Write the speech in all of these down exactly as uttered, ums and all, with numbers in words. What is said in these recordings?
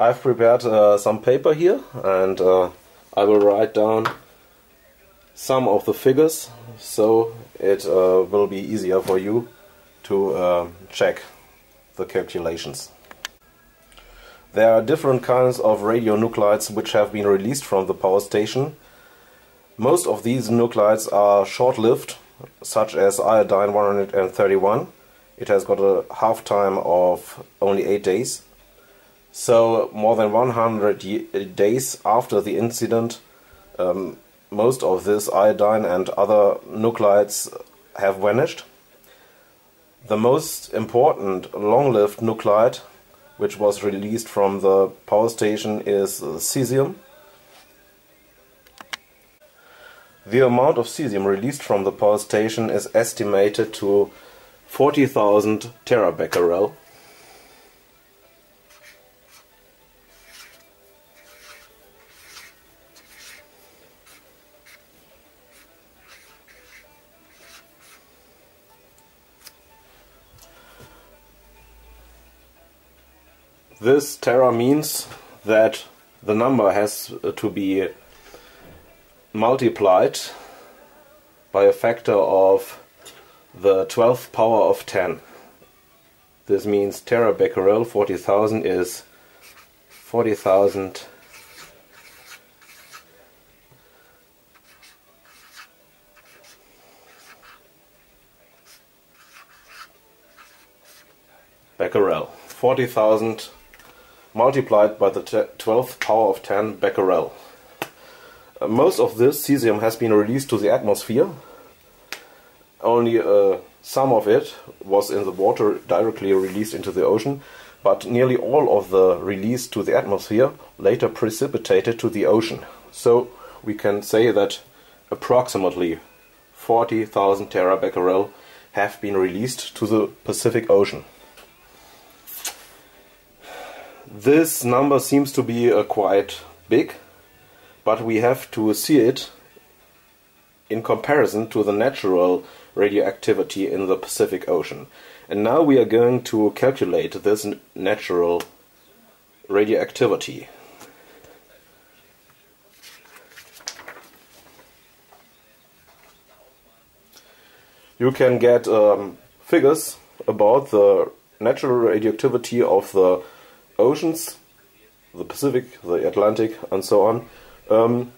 I've prepared uh, some paper here, and uh, I will write down some of the figures, so it uh, will be easier for you to uh, check the calculations. There are different kinds of radionuclides which have been released from the power station. Most of these nuclides are short-lived, such as iodine one hundred thirty-one. It has got a half-time of only eight days. So more than one hundred days after the incident, um, most of this iodine and other nuclides have vanished. The most important long-lived nuclide which was released from the power station is cesium. The amount of cesium released from the power station is estimated to forty thousand terabecquerel. This tera means that the number has to be multiplied by a factor of the twelfth power of ten. This means terabecquerel forty thousand is forty thousand becquerel. forty thousand multiplied by the twelfth power of ten becquerel. Uh, most of this cesium has been released to the atmosphere. Only uh, some of it was in the water directly released into the ocean, but nearly all of the release to the atmosphere later precipitated to the ocean. So we can say that approximately forty thousand terabecquerel have been released to the Pacific Ocean. This number seems to be uh, quite big, but we have to see it in comparison to the natural radioactivity in the Pacific Ocean. And now we are going to calculate this natural radioactivity. You can get um, figures about the natural radioactivity of the oceans, the Pacific, the Atlantic, and so on, um,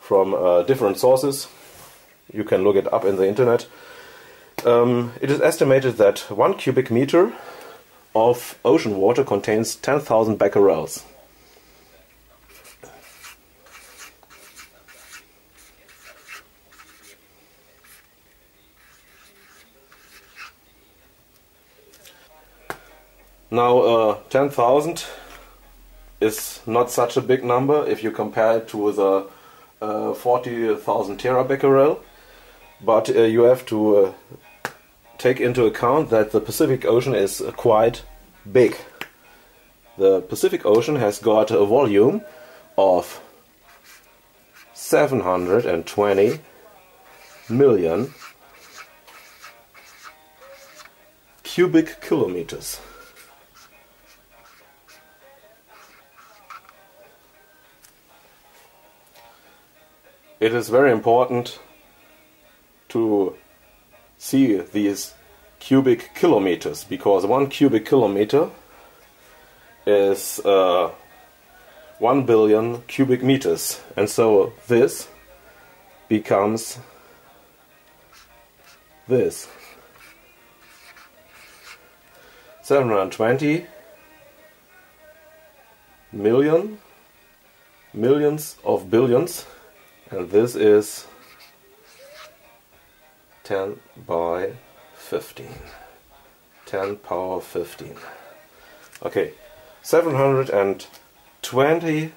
from uh, different sources. You can look it up in the internet. Um, it is estimated that one cubic meter of ocean water contains ten thousand becquerels. Now, uh, ten thousand is not such a big number if you compare it to the uh, forty thousand terabecquerel, but uh, you have to uh, take into account that the Pacific Ocean is uh, quite big. The Pacific Ocean has got a volume of seven hundred twenty million cubic kilometers. It is very important to see these cubic kilometers, because one cubic kilometer is uh, one billion cubic meters, and so this becomes this. seven hundred twenty million, millions of billions. And this is ten by fifteen, ten power fifteen. Okay, seven hundred twenty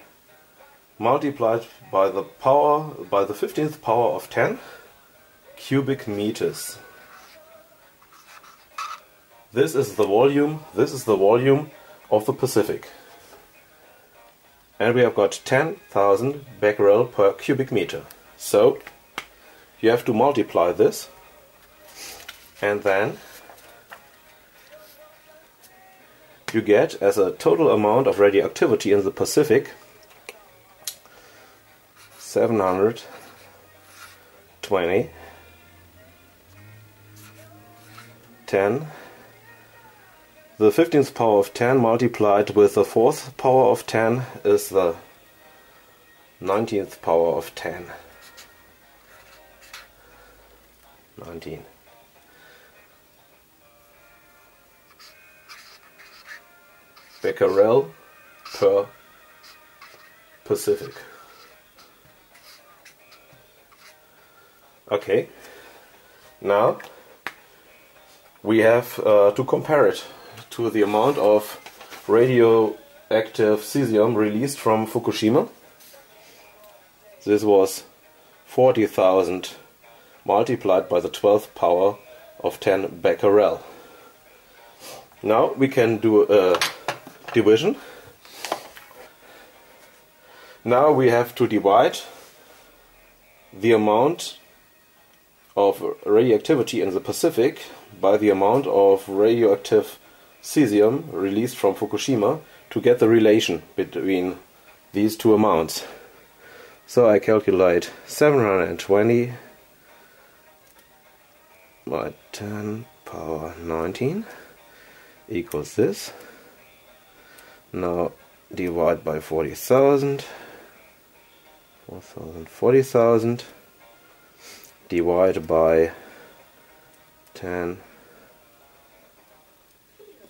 multiplied by the power, by the fifteenth power of ten cubic meters. This is the volume, this is the volume of the Pacific. And we have got ten thousand becquerel per cubic meter. So you have to multiply this, and then you get as a total amount of radioactivity in the Pacific, seven hundred twenty, ten, the fifteenth power of ten multiplied with the fourth power of ten is the nineteenth power of ten. nineteen. Becquerel per Pacific. Okay, now we have uh, to compare it to the amount of radioactive cesium released from Fukushima. This was forty thousand multiplied by the twelfth power of ten becquerel. Now we can do a division. Now we have to divide the amount of radioactivity in the Pacific by the amount of radioactive cesium released from Fukushima to get the relation between these two amounts. So I calculate seven hundred twenty by ten power nineteen equals this. Now divide by forty thousand, four thousand, forty thousand, divide by ten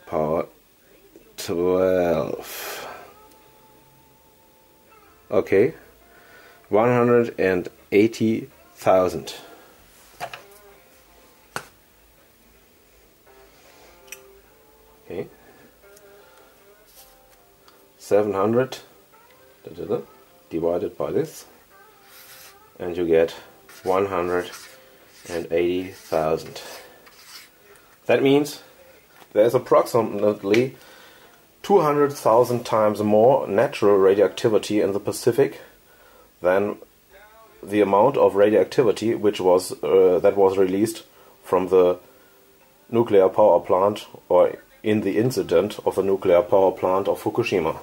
power twelve. Okay, one hundred eighty thousand. Okay. seven hundred da, da, da, divided by this, and you get one hundred eighty thousand. That means there is approximately two hundred thousand times more natural radioactivity in the Pacific than the amount of radioactivity which was uh, that was released from the nuclear power plant, or in the incident of the nuclear power plant of Fukushima.